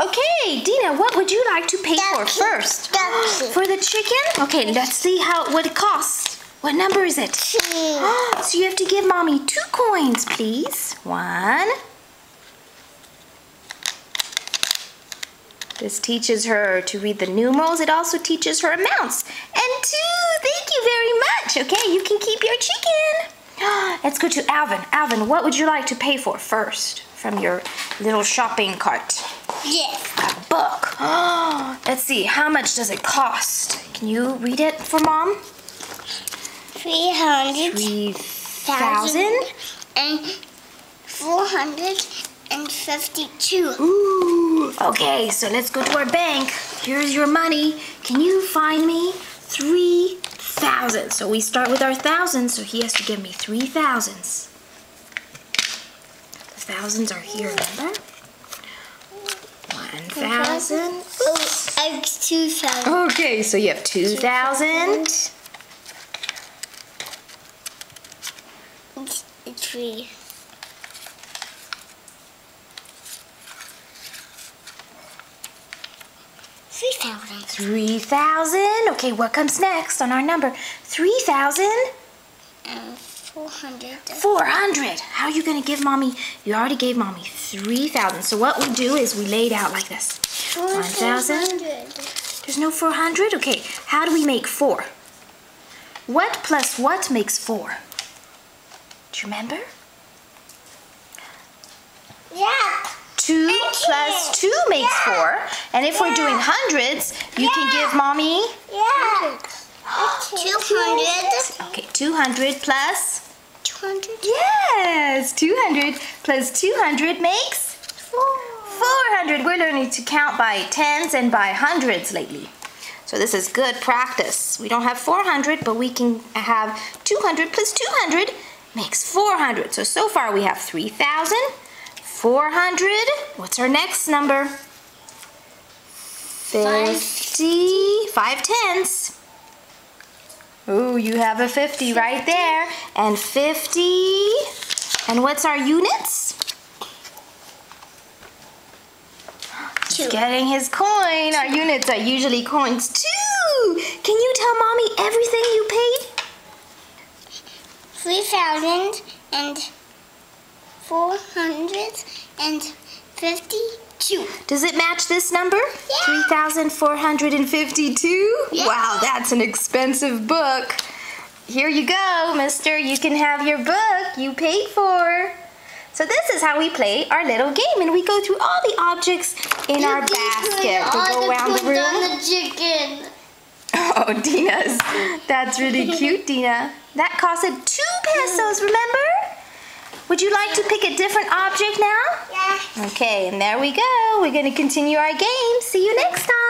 Okay, Dina, what would you like to pay for first? For the chicken? Okay, let's see what it costs. What number is it? 2. So you have to give mommy 2 coins, please. 1. This teaches her to read the numerals. It also teaches her amounts. And 2. Thank you very much. Okay, you can keep your chicken. Let's go to Alvin. Alvin, what would you like to pay for first from your little shopping cart? Yes. A book. Let's see. How much does it cost? Can you read it for mom? 3,452. Ooh. Okay, so let's go to our bank. Here's your money. Can you find me 3,000? So we start with our thousands, so he has to give me 3 thousands. The thousands are here, remember? 1,000. Oh, I have 2,000. Okay, so you have 2,000. 3. $3,000. Okay, what comes next on our number? 3,400. 400. How are you going to give mommy? You already gave mommy 3,000. So what we do is we lay it out like this. 1,000. There's no 400? Okay, how do we make 4? What plus what makes 4? Do you remember? Yeah. 2 plus 2 makes 4. And if we're doing hundreds, you can give mommy... Yeah. 200. Okay, 200 plus... 200. Yes, 200 plus 200 makes... 400. We're learning to count by tens and by hundreds lately. So this is good practice. We don't have 400, but we can have 200 plus 200 makes 400. So far we have 3,000. 400. What's our next number? 50. 5 tenths. Ooh, you have a 50 right there. And 50. And what's our units? 2. He's getting his coin. Our units are usually coins. 2. Can you tell mommy everything you paid? 3,452. Does it match this number? Yeah. 3,452? Yeah. Wow, that's an expensive book. Here you go, mister. You can have your book you paid for. So this is how we play our little game, and we go through all the objects in our basket. We go around the room. On the chicken. Oh, Dina's. That's really cute, Dina. That costed 2 pesos, remember? Would you like to pick a different object now? Yeah. Okay, and there we go. We're going to continue our game. See you next time.